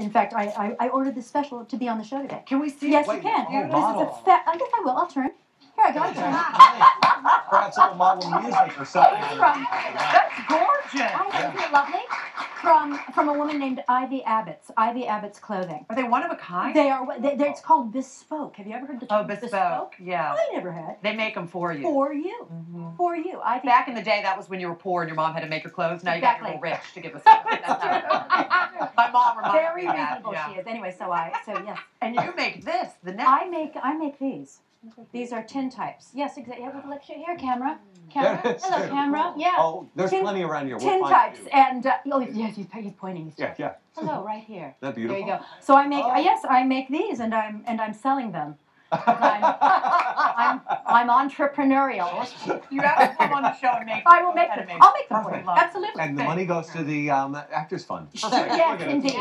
In fact, I ordered this special to be on the show today. Can we see? Yes, wait, you can. Oh, this is a I guess I will. I'll turn. Here I go. I'll turn. Perhaps a model music or something. That's gorgeous. Isn't it lovely? From a woman named Ivey Abitz. Ivey Abitz Clothing. Are they one of a kind? They are. It's called bespoke. Have you ever heard the term bespoke? Yeah. I never had. They make them for you. For you. Mm-hmm. For you. Back in the day, that was when you were poor and your mom had to make your clothes. Now exactly. You got to be rich to give us. My mom reminds me of that. Very reasonable she is. Anyway, so yes. And you make this. The next. I make these. These are tin types. Yes, exactly. Yeah, we'll let you here, camera. Hello, camera. Yeah. Oh, there's plenty around here. Tin types, and oh, yes, he's pointing. Yeah, yeah. Hello, right here. Isn't that beautiful? There you go. So I make. Yes, I make these, and I'm selling them. I'm entrepreneurial. You have to come on the show and make. I will make them. I'll make them for you. Absolutely. And the money goes to the Actors Fund. Yes, indeed.